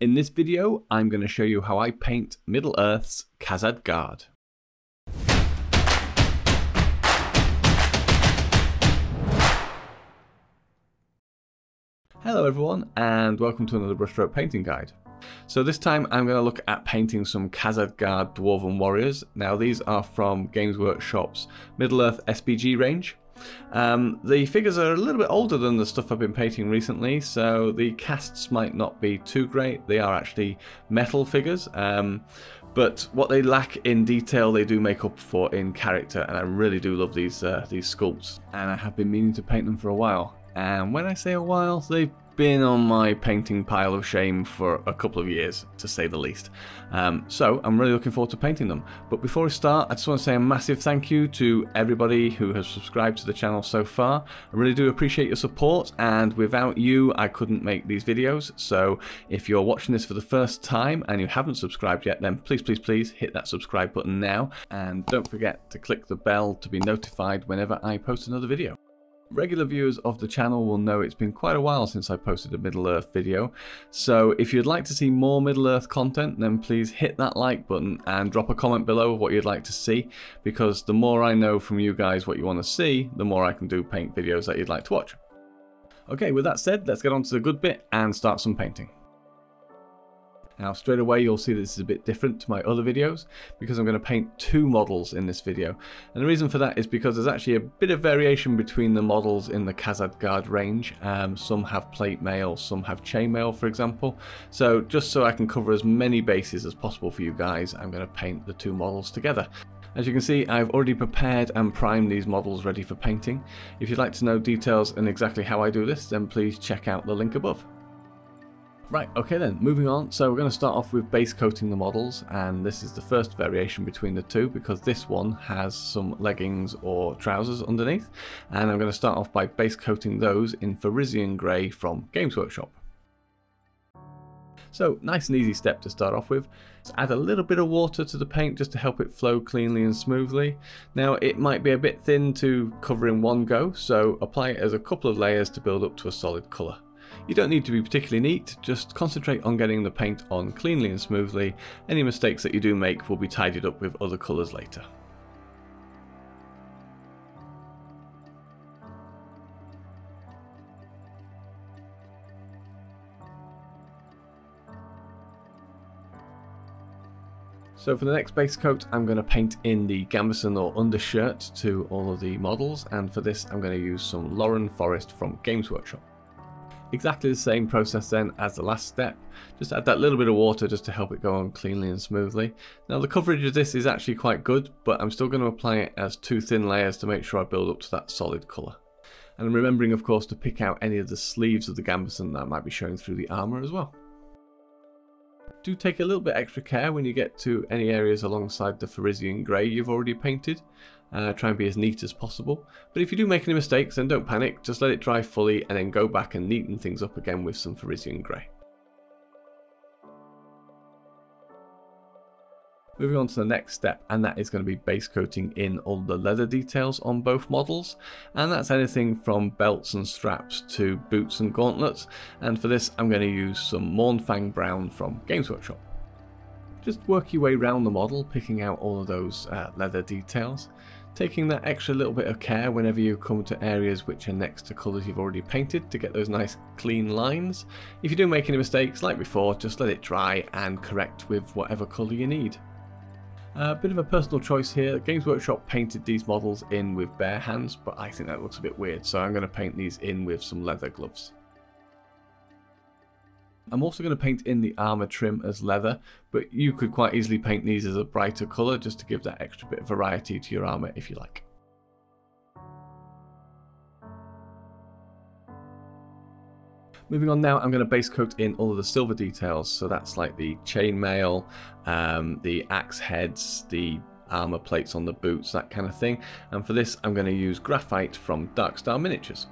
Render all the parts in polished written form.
In this video, I'm going to show you how I paint Middle Earth's Khazad Guard. Hello everyone, and welcome to another brushstroke painting guide. So this time I'm going to look at painting some Khazad Guard Dwarven Warriors. Now these are from Games Workshop's Middle Earth SPG range. The figures are a little bit older than the stuff I've been painting recently, so the casts might not be too great. They are actually metal figures, but what they lack in detail they do make up for in character, and I really do love these sculpts, and I have been meaning to paint them for a while. And when I say a while, they've been on my painting pile of shame for a couple of years, to say the least. So I'm really looking forward to painting them. But before we start, I just want to say a massive thank you to everybody who has subscribed to the channel so far. I really do appreciate your support, and without you I couldn't make these videos. So if you're watching this for the first time and you haven't subscribed yet, then please, please, please hit that subscribe button now, and don't forget to click the bell to be notified whenever I post another video. Regular viewers of the channel will know it's been quite a while since I posted a Middle Earth video, so if you'd like to see more Middle Earth content, then please hit that like button and drop a comment below of what you'd like to see, because the more I know from you guys what you want to see, the more I can do paint videos that you'd like to watch. Okay, with that said, let's get on to the good bit and start some painting. Now straight away you'll see this is a bit different to my other videos, because I'm going to paint two models in this video, and the reason for that is because there's actually a bit of variation between the models in the Khazad Guard range. Some have plate mail, some have chainmail, for example, so just so I can cover as many bases as possible for you guys, I'm going to paint the two models together. As you can see, I've already prepared and primed these models ready for painting. If you'd like to know details and exactly how I do this, then please check out the link above. Right, okay then, moving on. So we're going to start off with base coating the models, and this is the first variation between the two, because this one has some leggings or trousers underneath, and I'm going to start off by base coating those in Fariseian Grey from Games Workshop. So nice and easy step to start off with. Let's add a little bit of water to the paint just to help it flow cleanly and smoothly. Now it might be a bit thin to cover in one go, so apply it as a couple of layers to build up to a solid colour. You don't need to be particularly neat, just concentrate on getting the paint on cleanly and smoothly. Any mistakes that you do make will be tidied up with other colours later. So for the next base coat, I'm going to paint in the gambeson or undershirt to all of the models, and for this I'm going to use some Loren Forest from Games Workshop. Exactly the same process then as the last step, just add that little bit of water just to help it go on cleanly and smoothly. Now the coverage of this is actually quite good, but I'm still going to apply it as two thin layers to make sure I build up to that solid colour. And I'm remembering of course to pick out any of the sleeves of the gambeson that might be showing through the armour as well. Do take a little bit extra care when you get to any areas alongside the Fariseian Grey you've already painted. Try and be as neat as possible, but if you do make any mistakes then don't panic, just let it dry fully and then go back and neaten things up again with some Fariseian Grey. Moving on to the next step, and that is going to be base coating in all the leather details on both models, and that's anything from belts and straps to boots and gauntlets, and for this I'm going to use some Mournfang Brown from Games Workshop. Just work your way around the model, picking out all of those leather details, taking that extra little bit of care whenever you come to areas which are next to colours you've already painted to get those nice clean lines. If you do make any mistakes, like before, just let it dry and correct with whatever colour you need. A bit of a personal choice here. Games Workshop painted these models in with bare hands, but I think that looks a bit weird, so I'm going to paint these in with some leather gloves. I'm also going to paint in the armour trim as leather, but you could quite easily paint these as a brighter colour just to give that extra bit of variety to your armour if you like. Moving on now, I'm going to base coat in all of the silver details, so that's like the chainmail, the axe heads, the armour plates on the boots, that kind of thing, and for this I'm going to use graphite from Dark Star Miniatures.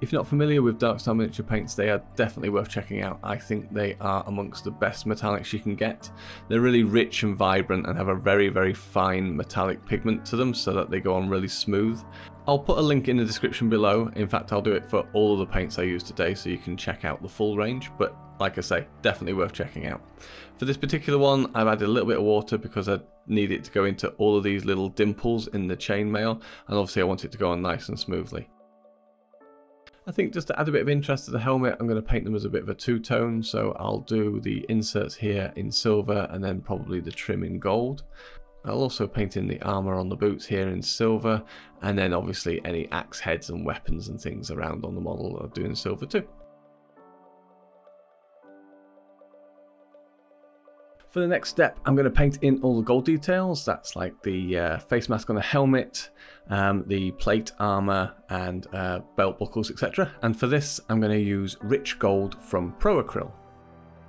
If you're not familiar with Dark Star Miniature paints, they are definitely worth checking out. I think they are amongst the best metallics you can get. They're really rich and vibrant and have a very, very fine metallic pigment to them so that they go on really smooth. I'll put a link in the description below. In fact, I'll do it for all of the paints I used today so you can check out the full range, but like I say, definitely worth checking out. For this particular one, I've added a little bit of water because I need it to go into all of these little dimples in the chainmail, and obviously I want it to go on nice and smoothly. I think just to add a bit of interest to the helmet, I'm going to paint them as a bit of a two-tone, so I'll do the inserts here in silver and then probably the trim in gold. I'll also paint in the armour on the boots here in silver, and then obviously any axe heads and weapons and things around on the model I'll do in silver too. For the next step, I'm going to paint in all the gold details. That's like the face mask on the helmet, the plate armour and belt buckles, etc. And for this, I'm going to use rich gold from Pro-acryl.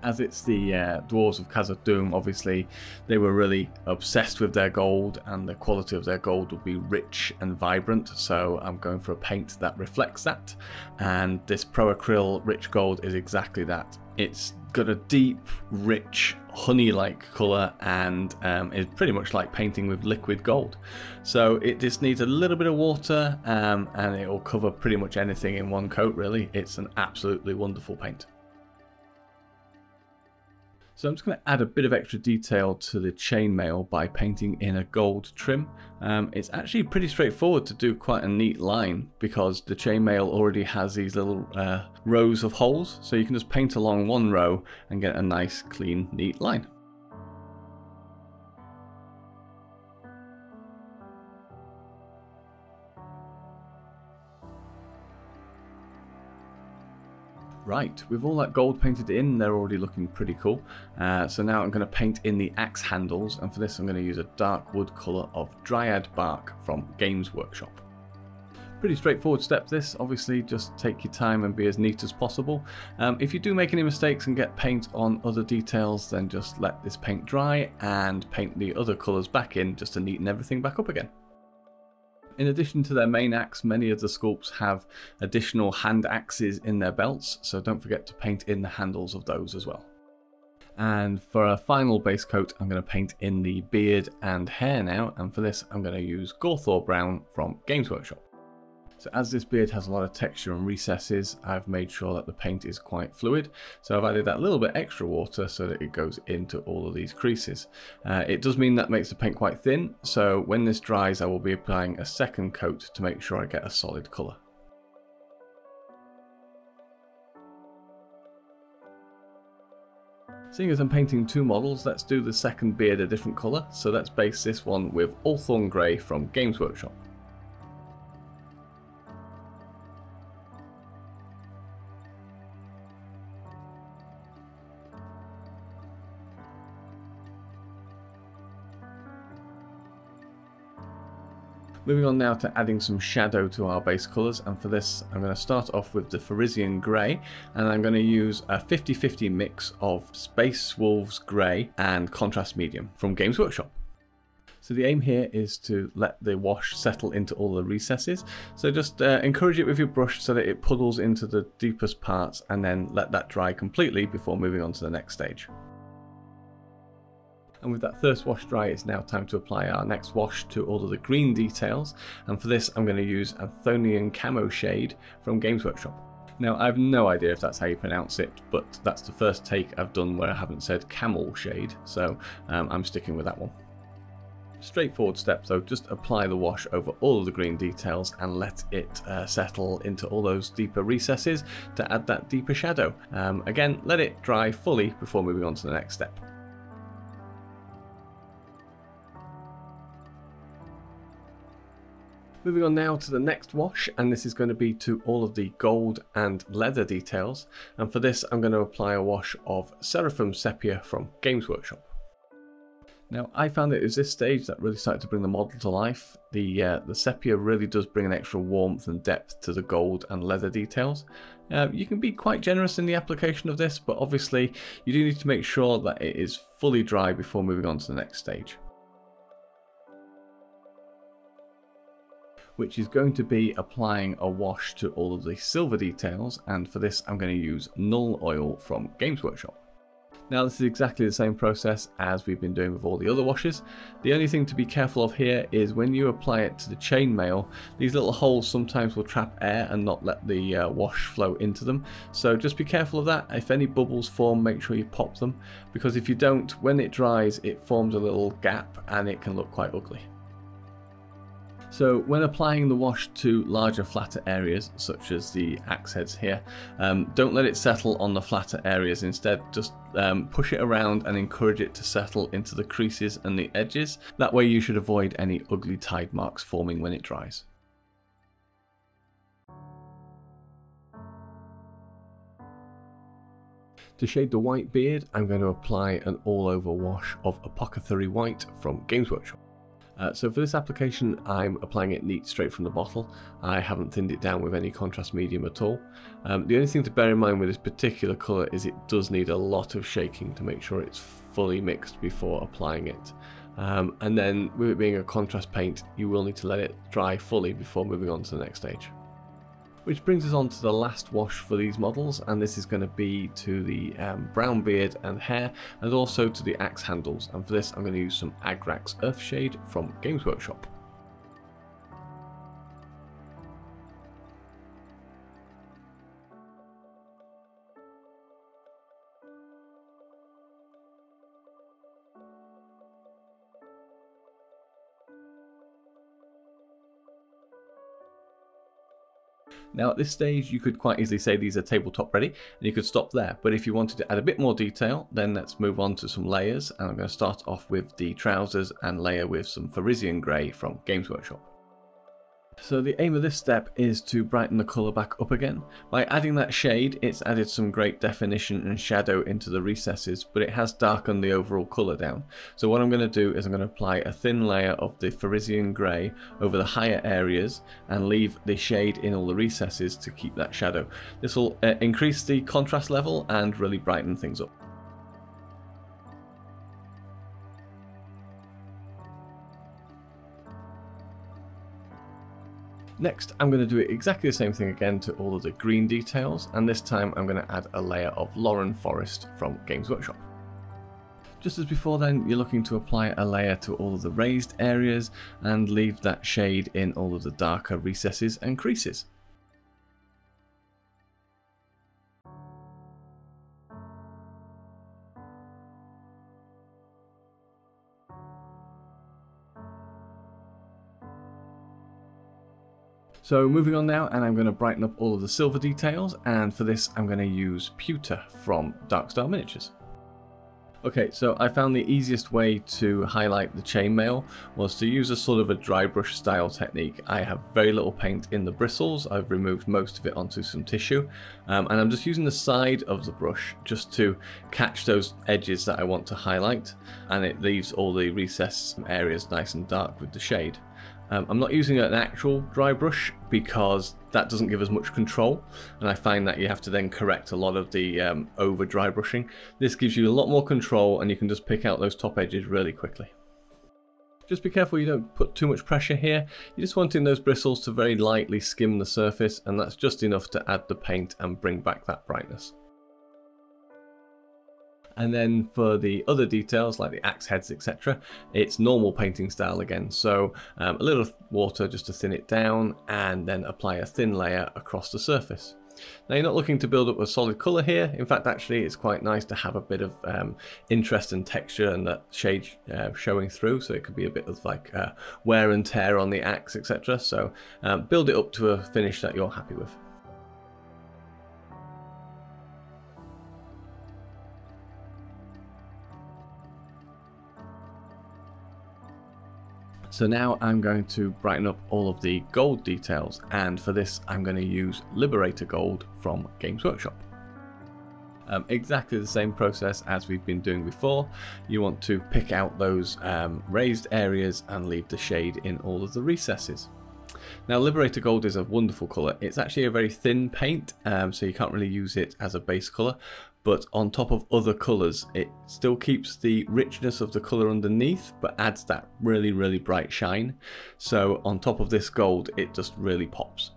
As it's the dwarves of Khazad-dûm, obviously, they were really obsessed with their gold, and the quality of their gold would be rich and vibrant, so I'm going for a paint that reflects that. And this Pro-acryl rich gold is exactly that. It's got a deep, rich, honey-like colour, and it's pretty much like painting with liquid gold. So it just needs a little bit of water, and it will cover pretty much anything in one coat, really. It's an absolutely wonderful paint. So I'm just going to add a bit of extra detail to the chainmail by painting in a gold trim. It's actually pretty straightforward to do quite a neat line because the chainmail already has these little rows of holes, so you can just paint along one row and get a nice, clean, neat line. Right, with all that gold painted in, they're already looking pretty cool. So now I'm going to paint in the axe handles, and for this I'm going to use a dark wood colour of Dryad Bark from Games Workshop. Pretty straightforward step this, obviously just take your time and be as neat as possible. If you do make any mistakes and get paint on other details, then just let this paint dry and paint the other colours back in just to neaten everything back up again. In addition to their main axe, many of the sculpts have additional hand axes in their belts, so don't forget to paint in the handles of those as well. And for a final base coat, I'm going to paint in the beard and hair now, and for this I'm going to use Gorthor Brown from Games Workshop. So as this beard has a lot of texture and recesses, I've made sure that the paint is quite fluid. So I've added that little bit extra water so that it goes into all of these creases. It does mean that makes the paint quite thin, so when this dries I will be applying a second coat to make sure I get a solid colour. Seeing as I'm painting two models, let's do the second beard a different colour. So let's base this one with Althorn Grey from Games Workshop. Moving on now to adding some shadow to our base colours, and for this I'm going to start off with the Fariseian Grey, and I'm going to use a 50-50 mix of Space Wolves Grey and Contrast Medium from Games Workshop. So the aim here is to let the wash settle into all the recesses, so just encourage it with your brush so that it puddles into the deepest parts, and then let that dry completely before moving on to the next stage. And with that first wash dry, it's now time to apply our next wash to all of the green details. And for this, I'm going to use Athonian Camoshade from Games Workshop. Now, I have no idea if that's how you pronounce it, but that's the first take I've done where I haven't said camel shade, so I'm sticking with that one. Straightforward step though, just apply the wash over all of the green details and let it settle into all those deeper recesses to add that deeper shadow. Again, let it dry fully before moving on to the next step. Moving on now to the next wash, and this is going to be to all of the gold and leather details, and for this I'm going to apply a wash of Seraphim Sepia from Games Workshop. Now, I found it was this stage that really started to bring the model to life. The sepia really does bring an extra warmth and depth to the gold and leather details. You can be quite generous in the application of this, but obviously you do need to make sure that it is fully dry before moving on to the next stage, which is going to be applying a wash to all of the silver details, and for this I'm going to use Nuln Oil from Games Workshop. Now this is exactly the same process as we've been doing with all the other washes. The only thing to be careful of here is when you apply it to the chainmail, these little holes sometimes will trap air and not let the wash flow into them. So just be careful of that. If any bubbles form, make sure you pop them, because if you don't, when it dries it forms a little gap and it can look quite ugly. So when applying the wash to larger, flatter areas, such as the axe heads here, don't let it settle on the flatter areas. Instead, just push it around and encourage it to settle into the creases and the edges. That way you should avoid any ugly tide marks forming when it dries. To shade the white beard, I'm going to apply an all-over wash of Apothecary White from Games Workshop. So for this application, I'm applying it neat straight from the bottle. I haven't thinned it down with any contrast medium at all. The only thing to bear in mind with this particular colour is it does need a lot of shaking to make sure it's fully mixed before applying it. And then with it being a contrast paint, you will need to let it dry fully before moving on to the next stage. Which brings us on to the last wash for these models, and this is going to be to the brown beard and hair, and also to the axe handles. And for this I'm going to use some Agrax Earthshade from Games Workshop. Now at this stage you could quite easily say these are tabletop ready and you could stop there, but if you wanted to add a bit more detail, then let's move on to some layers, and I'm going to start off with the trousers and layer with some Fariseian Grey from Games Workshop. So the aim of this step is to brighten the colour back up again. By adding that shade, it's added some great definition and shadow into the recesses, but it has darkened the overall colour down. So what I'm going to do is I'm going to apply a thin layer of the Fariseian Grey over the higher areas and leave the shade in all the recesses to keep that shadow. This will increase the contrast level and really brighten things up. Next, I'm going to do exactly the same thing again to all of the green details, and this time I'm going to add a layer of Loren Forest from Games Workshop. Just as before then, you're looking to apply a layer to all of the raised areas and leave that shade in all of the darker recesses and creases. So moving on now, and I'm going to brighten up all of the silver details, and for this I'm going to use Pewter from Dark Star Miniatures. Okay, so I found the easiest way to highlight the chainmail was to use a sort of a dry brush style technique. I have very little paint in the bristles, I've removed most of it onto some tissue, and I'm just using the side of the brush just to catch those edges that I want to highlight, and it leaves all the recessed areas nice and dark with the shade. I'm not using an actual dry brush because that doesn't give us much control, and I find that you have to then correct a lot of the over dry brushing. This gives you a lot more control and you can just pick out those top edges really quickly. Just be careful you don't put too much pressure here. You're just wanting those bristles to very lightly skim the surface, and that's just enough to add the paint and bring back that brightness. And then for the other details like the axe heads, etc., it's normal painting style again. So a little water just to thin it down, and then apply a thin layer across the surface. Now you're not looking to build up a solid colour here. In fact, actually it's quite nice to have a bit of interest and texture and that shade showing through, so it could be a bit of like wear and tear on the axe, etc. So build it up to a finish that you're happy with. So now I'm going to brighten up all of the gold details, and for this I'm going to use Liberator Gold from Games Workshop. Exactly the same process as we've been doing before. You want to pick out those raised areas and leave the shade in all of the recesses. Now Liberator Gold is a wonderful colour. It's actually a very thin paint, so you can't really use it as a base colour. But on top of other colours, it still keeps the richness of the colour underneath, but adds that really, really bright shine. So on top of this gold, it just really pops.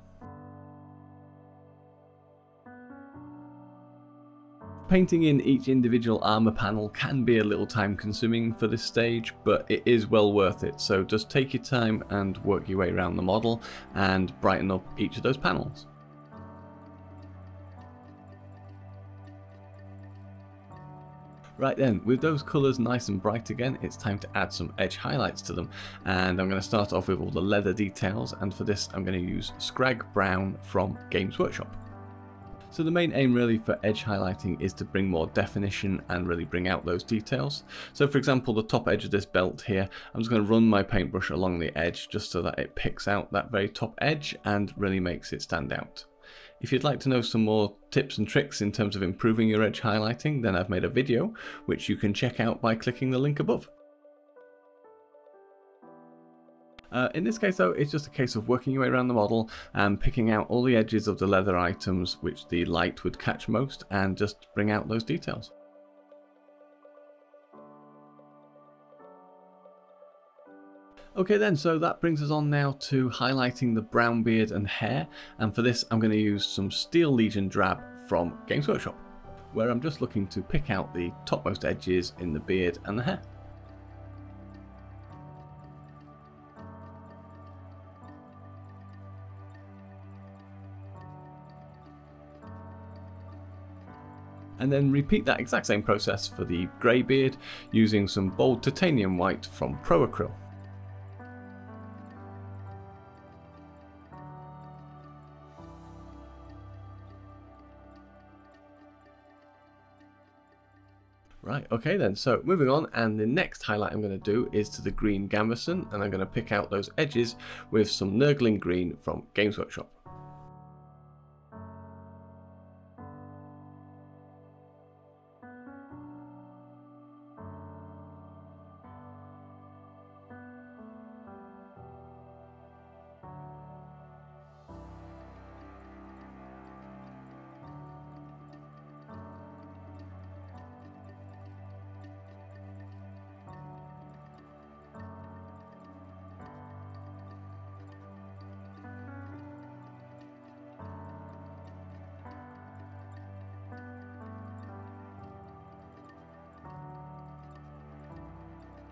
Painting in each individual armor panel can be a little time consuming for this stage, but it is well worth it, so just take your time and work your way around the model and brighten up each of those panels. Right then, with those colours nice and bright again, it's time to add some edge highlights to them. And I'm going to start off with all the leather details, and for this I'm going to use Scrag Brown from Games Workshop. So the main aim really for edge highlighting is to bring more definition and really bring out those details. So for example, the top edge of this belt here, I'm just going to run my paintbrush along the edge just so that it picks out that very top edge and really makes it stand out. If you'd like to know some more tips and tricks in terms of improving your edge highlighting, then I've made a video which you can check out by clicking the link above. In this case though, it's just a case of working your way around the model and picking out all the edges of the leather items which the light would catch most and just bring out those details. Okay then, so that brings us on now to highlighting the brown beard and hair, and for this I'm going to use some Steel Legion Drab from Games Workshop, where I'm just looking to pick out the topmost edges in the beard and the hair. And then repeat that exact same process for the grey beard using some Bold Titanium White from Pro-acryl. Right, okay then, so moving on, and the next highlight I'm going to do is to the green gambeson, and I'm going to pick out those edges with some Nurgling Green from Games Workshop.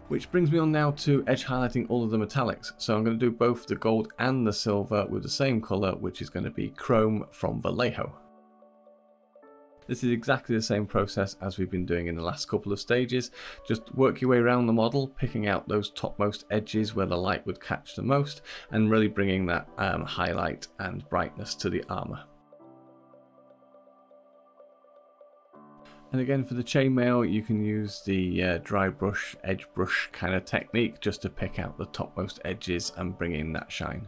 Which brings me on now to edge highlighting all of the metallics. So I'm going to do both the gold and the silver with the same colour, which is going to be Chrome from Vallejo. This is exactly the same process as we've been doing in the last couple of stages. Just work your way around the model, picking out those topmost edges where the light would catch the most, and really bringing that highlight and brightness to the armour. And again for the chainmail, you can use the dry brush, edge brush kind of technique just to pick out the topmost edges and bring in that shine.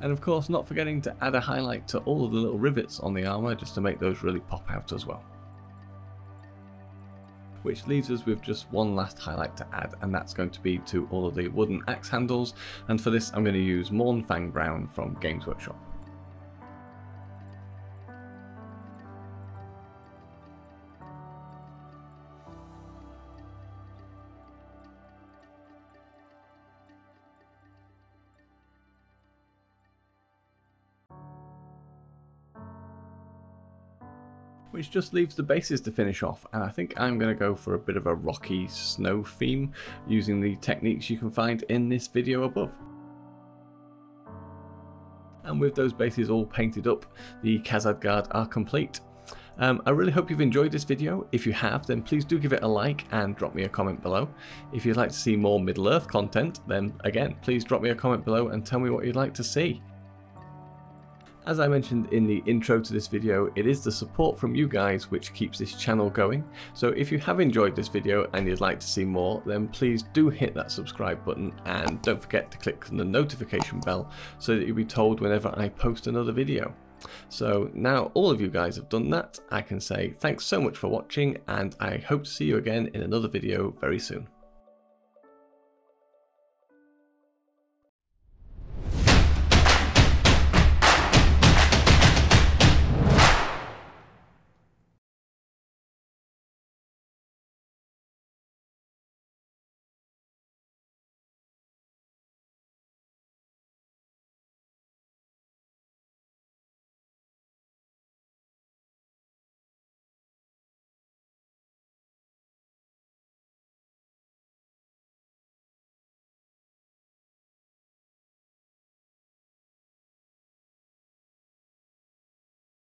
And of course not forgetting to add a highlight to all of the little rivets on the armor just to make those really pop out as well. Which leaves us with just one last highlight to add, and that's going to be to all of the wooden axe handles, and for this I'm going to use Mournfang Brown from Games Workshop. Which just leaves the bases to finish off, and I think I'm going to go for a bit of a rocky snow theme using the techniques you can find in this video above. And with those bases all painted up, the Khazad Guard are complete. I really hope you've enjoyed this video. If you have, then please do give it a like and drop me a comment below. If you'd like to see more Middle Earth content, then again, please drop me a comment below and tell me what you'd like to see. As I mentioned in the intro to this video, it is the support from you guys which keeps this channel going, so if you have enjoyed this video and you'd like to see more, then please do hit that subscribe button and don't forget to click the notification bell so that you'll be told whenever I post another video. So now all of you guys have done that, I can say thanks so much for watching, and I hope to see you again in another video very soon.